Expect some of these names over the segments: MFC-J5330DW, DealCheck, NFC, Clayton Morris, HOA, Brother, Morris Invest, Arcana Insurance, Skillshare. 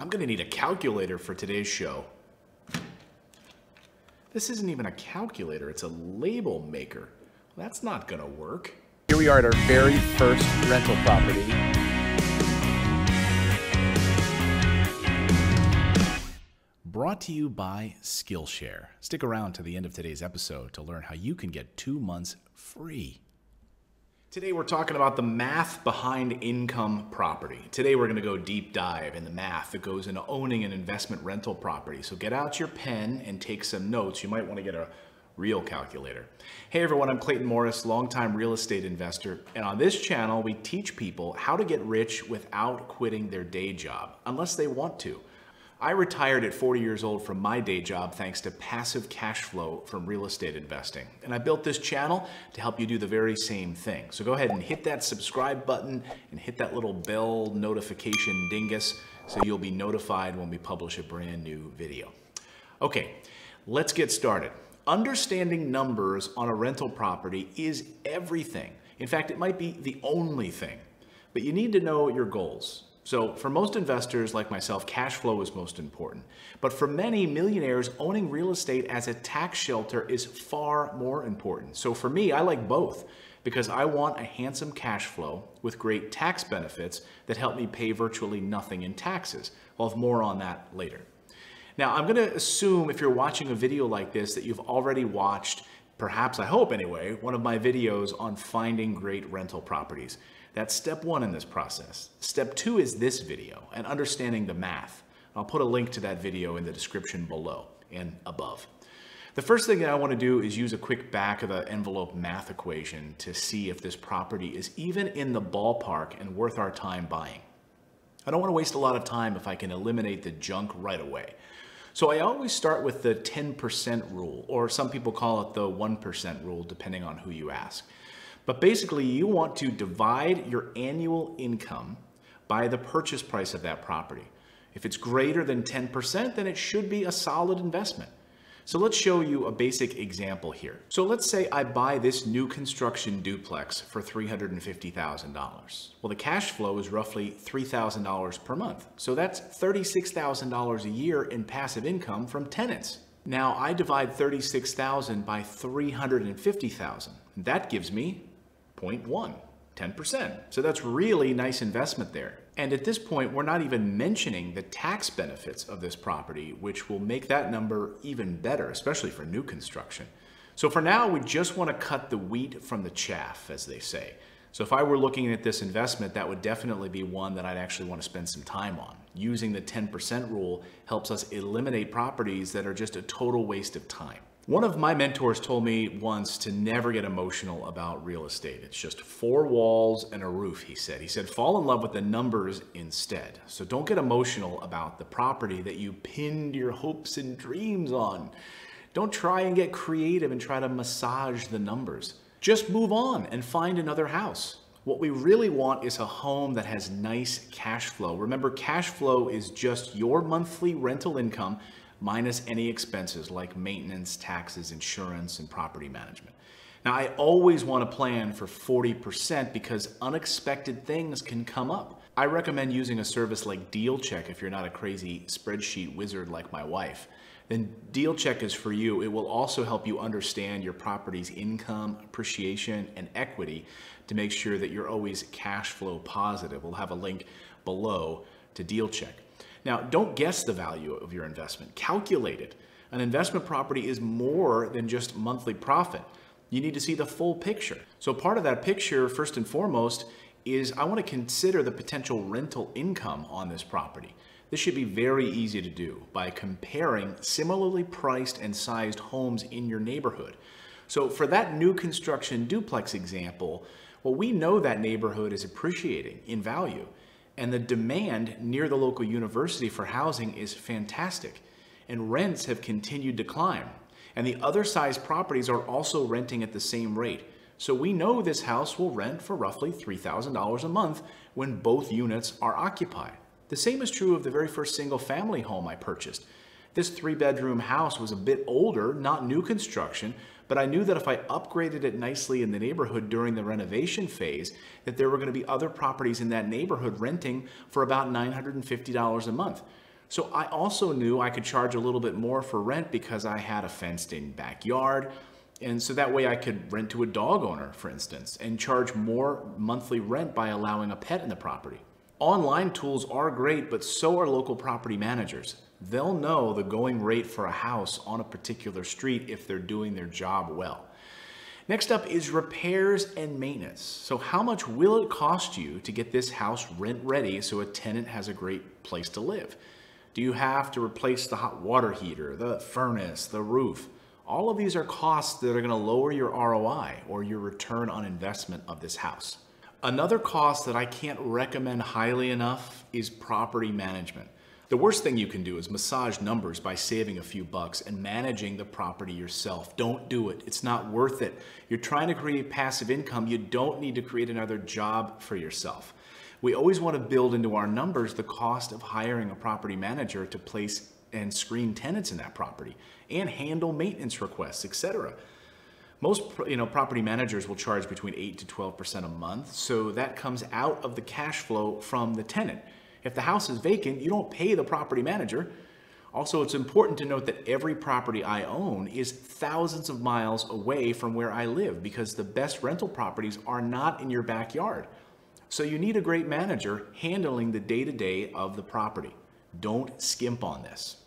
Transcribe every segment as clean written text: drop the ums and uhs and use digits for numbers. I'm gonna need a calculator for today's show. This isn't even a calculator, it's a label maker. Well, that's not gonna work. Here we are at our very first rental property. Brought to you by Skillshare. Stick around to the end of today's episode to learn how you can get 2 months free. Today we're talking about the math behind income property. Today we're gonna go deep dive in the math that goes into owning an investment rental property. So get out your pen and take some notes. You might wanna get a real calculator. Hey everyone, I'm Clayton Morris, longtime real estate investor. And on this channel, we teach people how to get rich without quitting their day job, unless they want to. I retired at 40 years old from my day job thanks to passive cash flow from real estate investing. And I built this channel to help you do the very same thing. So go ahead and hit that subscribe button and hit that little bell notification dingus so you'll be notified when we publish a brand new video. Okay, let's get started. Understanding numbers on a rental property is everything. In fact, it might be the only thing, but you need to know your goals. So for most investors like myself, cash flow is most important. But for many millionaires, owning real estate as a tax shelter is far more important. So for me, I like both because I want a handsome cash flow with great tax benefits that help me pay virtually nothing in taxes. I'll have more on that later. Now, I'm going to assume if you're watching a video like this that you've already watched, perhaps, I hope anyway, one of my videos on finding great rental properties. That's step one in this process. Step two is this video and understanding the math. I'll put a link to that video in the description below and above. The first thing that I want to do is use a quick back of the envelope math equation to see if this property is even in the ballpark and worth our time buying. I don't want to waste a lot of time if I can eliminate the junk right away. So I always start with the 10% rule, or some people call it the 1% rule, depending on who you ask. But basically, you want to divide your annual income by the purchase price of that property. If it's greater than 10%, then it should be a solid investment. So let's show you a basic example here. So let's say I buy this new construction duplex for $350,000. Well, the cash flow is roughly $3,000 per month. So that's $36,000 a year in passive income from tenants. Now I divide 36,000 by 350,000. That gives me 0.1, 10%. So that's really nice investment there. And at this point, we're not even mentioning the tax benefits of this property, which will make that number even better, especially for new construction. So for now, we just want to cut the wheat from the chaff, as they say. So if I were looking at this investment, that would definitely be one that I'd actually want to spend some time on. Using the 10% rule helps us eliminate properties that are just a total waste of time. One of my mentors told me once to never get emotional about real estate. It's just four walls and a roof, he said. He said, fall in love with the numbers instead. So don't get emotional about the property that you pinned your hopes and dreams on. Don't try and get creative and try to massage the numbers. Just move on and find another house. What we really want is a home that has nice cash flow. Remember, cash flow is just your monthly rental income minus any expenses like maintenance, taxes, insurance, and property management. Now, I always want to plan for 40% because unexpected things can come up. I recommend using a service like DealCheck if you're not a crazy spreadsheet wizard like my wife. Then DealCheck is for you. It will also help you understand your property's income, appreciation, and equity to make sure that you're always cash flow positive. We'll have a link below to DealCheck. Now, don't guess the value of your investment. Calculate it. An investment property is more than just monthly profit. You need to see the full picture. So part of that picture, first and foremost, is I want to consider the potential rental income on this property. This should be very easy to do by comparing similarly priced and sized homes in your neighborhood. So for that new construction duplex example, well, we know that neighborhood is appreciating in value. And the demand near the local university for housing is fantastic, and rents have continued to climb. And the other size properties are also renting at the same rate. So we know this house will rent for roughly $3,000 a month when both units are occupied. The same is true of the very first single family home I purchased. This 3-bedroom house was a bit older, not new construction, but I knew that if I upgraded it nicely in the neighborhood during the renovation phase, that there were going to be other properties in that neighborhood renting for about $950 a month. So I also knew I could charge a little bit more for rent because I had a fenced-in backyard. And so that way I could rent to a dog owner, for instance, and charge more monthly rent by allowing a pet in the property. Online tools are great, but so are local property managers. They'll know the going rate for a house on a particular street if they're doing their job well. Next up is repairs and maintenance. So how much will it cost you to get this house rent ready so a tenant has a great place to live? Do you have to replace the hot water heater, the furnace, the roof? All of these are costs that are going to lower your ROI or your return on investment of this house. Another cost that I can't recommend highly enough is property management. The worst thing you can do is massage numbers by saving a few bucks and managing the property yourself. Don't do it. It's not worth it. You're trying to create passive income. You don't need to create another job for yourself. We always want to build into our numbers the cost of hiring a property manager to place and screen tenants in that property and handle maintenance requests, etc. Most property managers will charge between 8 to 12% a month, so that comes out of the cash flow from the tenant. If the house is vacant, you don't pay the property manager. Also, it's important to note that every property I own is thousands of miles away from where I live because the best rental properties are not in your backyard. So you need a great manager handling the day-to-day of the property. Don't skimp on this.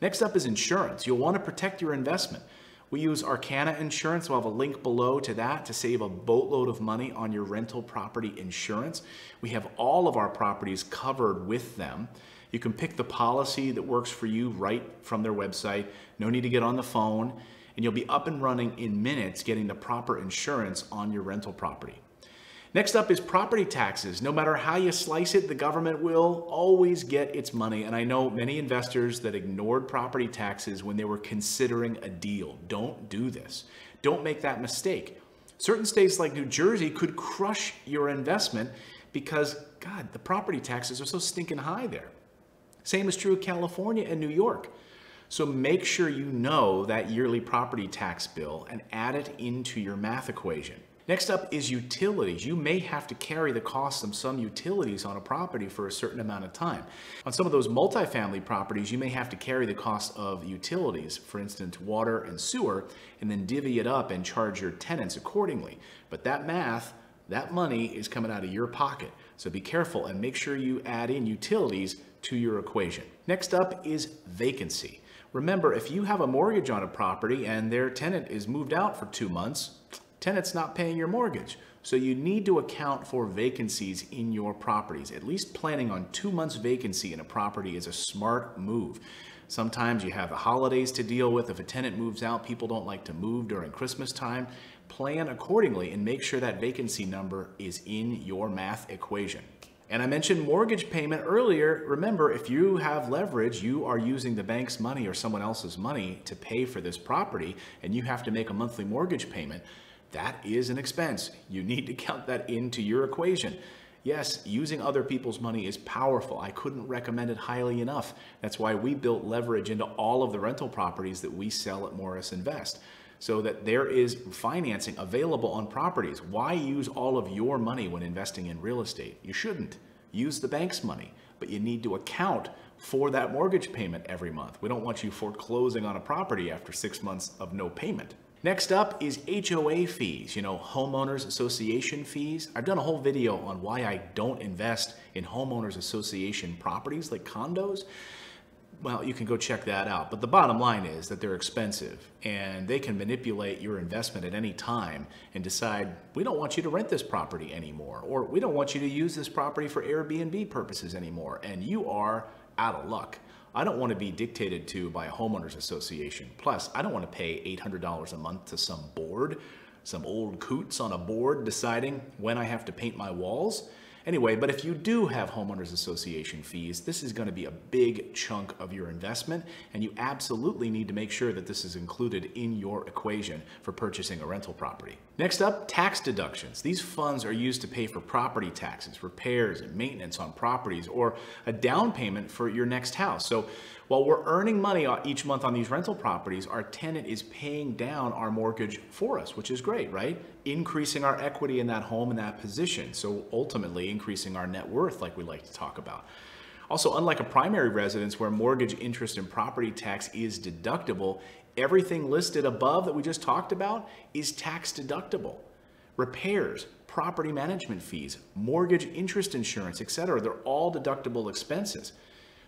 Next up is insurance. You'll want to protect your investment. We use Arcana Insurance. We'll have a link below to that to save a boatload of money on your rental property insurance. We have all of our properties covered with them. You can pick the policy that works for you right from their website. No need to get on the phone, and you'll be up and running in minutes getting the proper insurance on your rental property. Next up is property taxes. No matter how you slice it, the government will always get its money. And I know many investors that ignored property taxes when they were considering a deal. Don't do this. Don't make that mistake. Certain states like New Jersey could crush your investment because, God, the property taxes are so stinking high there. Same is true of California and New York. So make sure you know that yearly property tax bill and add it into your math equation. Next up is utilities. You may have to carry the cost of some utilities on a property for a certain amount of time. On some of those multifamily properties, you may have to carry the cost of utilities, for instance, water and sewer, and then divvy it up and charge your tenants accordingly. But that math, that money is coming out of your pocket. So be careful and make sure you add in utilities to your equation. Next up is vacancy. Remember, if you have a mortgage on a property and their tenant is moved out for 2 months, tenant's not paying your mortgage. So you need to account for vacancies in your properties. At least planning on 2 months vacancy in a property is a smart move. Sometimes you have the holidays to deal with. If a tenant moves out, people don't like to move during Christmas time. Plan accordingly and make sure that vacancy number is in your math equation. And I mentioned mortgage payment earlier. Remember, if you have leverage, you are using the bank's money or someone else's money to pay for this property, and you have to make a monthly mortgage payment. That is an expense. You need to count that into your equation. Yes, using other people's money is powerful. I couldn't recommend it highly enough. That's why we built leverage into all of the rental properties that we sell at Morris Invest, so that there is financing available on properties. Why use all of your money when investing in real estate? You shouldn't. Use the bank's money, but you need to account for that mortgage payment every month. We don't want you foreclosing on a property after 6 months of no payment. Next up is HOA fees, homeowners association fees. I've done a whole video on why I don't invest in homeowners association properties like condos. Well, you can go check that out. But the bottom line is that they're expensive and they can manipulate your investment at any time and decide, we don't want you to rent this property anymore, or we don't want you to use this property for Airbnb purposes anymore. And you are out of luck. I don't want to be dictated to by a homeowners association. Plus, I don't want to pay $800 a month to some board, some old coots on a board deciding when I have to paint my walls. Anyway, but if you do have homeowners association fees, this is going to be a big chunk of your investment, and you absolutely need to make sure that this is included in your equation for purchasing a rental property. Next up, tax deductions. These funds are used to pay for property taxes, repairs, and maintenance on properties, or a down payment for your next house. So while we're earning money each month on these rental properties, our tenant is paying down our mortgage for us, which is great, right? Increasing our equity in that home, in that position. So ultimately, increasing our net worth like we like to talk about. Also, unlike a primary residence where mortgage interest and property tax is deductible, everything listed above that we just talked about is tax deductible. Repairs, property management fees, mortgage interest insurance, etc. They're all deductible expenses.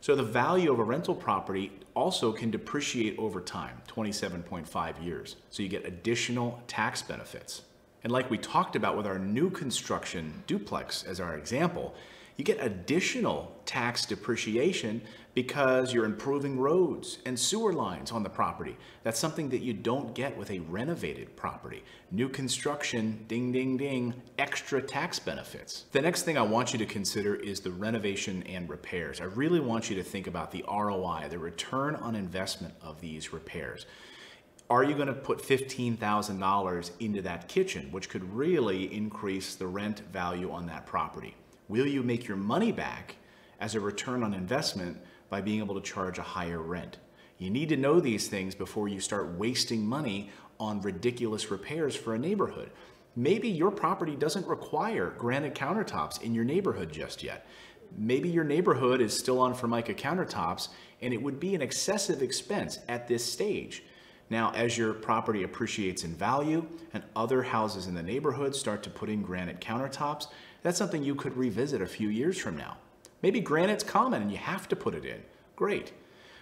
So the value of a rental property also can depreciate over time, 27.5 years. So you get additional tax benefits. And like we talked about with our new construction duplex as our example, you get additional tax depreciation because you're improving roads and sewer lines on the property. That's something that you don't get with a renovated property. New construction, ding, ding, ding, extra tax benefits. The next thing I want you to consider is the renovation and repairs. I really want you to think about the ROI, the return on investment of these repairs. Are you going to put $15,000 into that kitchen, which could really increase the rent value on that property? Will you make your money back as a return on investment by being able to charge a higher rent? You need to know these things before you start wasting money on ridiculous repairs for a neighborhood. Maybe your property doesn't require granite countertops in your neighborhood just yet. Maybe your neighborhood is still on Formica countertops, and it would be an excessive expense at this stage. Now, as your property appreciates in value and other houses in the neighborhood start to put in granite countertops, that's something you could revisit a few years from now. Maybe granite's common and you have to put it in. Great.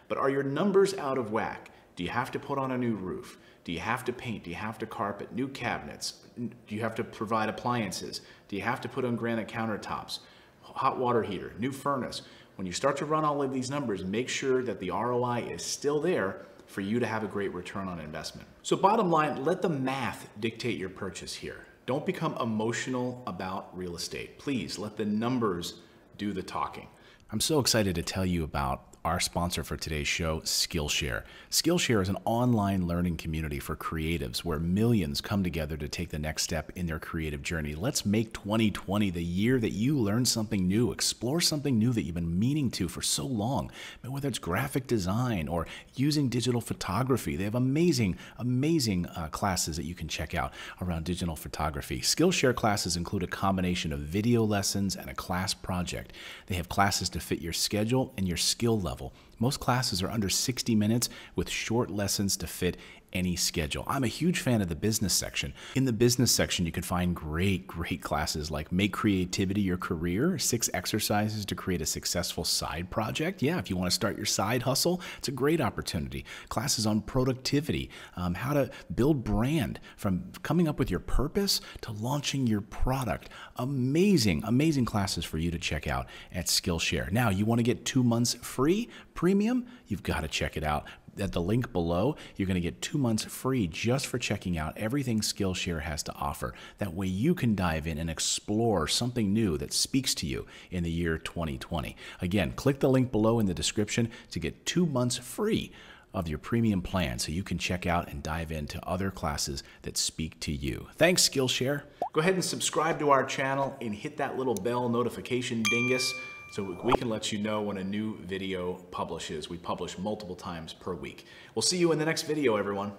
But are your numbers out of whack? Do you have to put on a new roof? Do you have to paint? Do you have to carpet? New cabinets? Do you have to provide appliances? Do you have to put on granite countertops? Hot water heater? New furnace? When you start to run all of these numbers, make sure that the ROI is still there for you to have a great return on investment. So bottom line, let the math dictate your purchase here. Don't become emotional about real estate. Please let the numbers do the talking. I'm so excited to tell you about our sponsor for today's show, Skillshare. Skillshare is an online learning community for creatives where millions come together to take the next step in their creative journey. Let's make 2020 the year that you learn something new, explore something new that you've been meaning to for so long. But whether it's graphic design or using digital photography, they have amazing, amazing classes that you can check out around digital photography. Skillshare classes include a combination of video lessons and a class project. They have classes to fit your schedule and your skill level. Most classes are under 60 minutes with short lessons to fit any schedule. I'm a huge fan of the business section. In the business section, you can find great classes like Make Creativity Your Career, 6 exercises to create a successful side project. Yeah, if you want to start your side hustle, it's a great opportunity. Classes on productivity, how to build brand from coming up with your purpose to launching your product. Amazing, amazing classes for you to check out at Skillshare. Now, you want to get 2 months free premium? You've got to check it out. At the link below, you're going to get 2 months free just for checking out everything Skillshare has to offer. That way you can dive in and explore something new that speaks to you in the year 2020. Again, click the link below in the description to get 2 months free of your premium plan so you can check out and dive into other classes that speak to you. Thanks, Skillshare. Go ahead and subscribe to our channel and hit that little bell notification dingus so we can let you know when a new video publishes. We publish multiple times per week. We'll see you in the next video, everyone.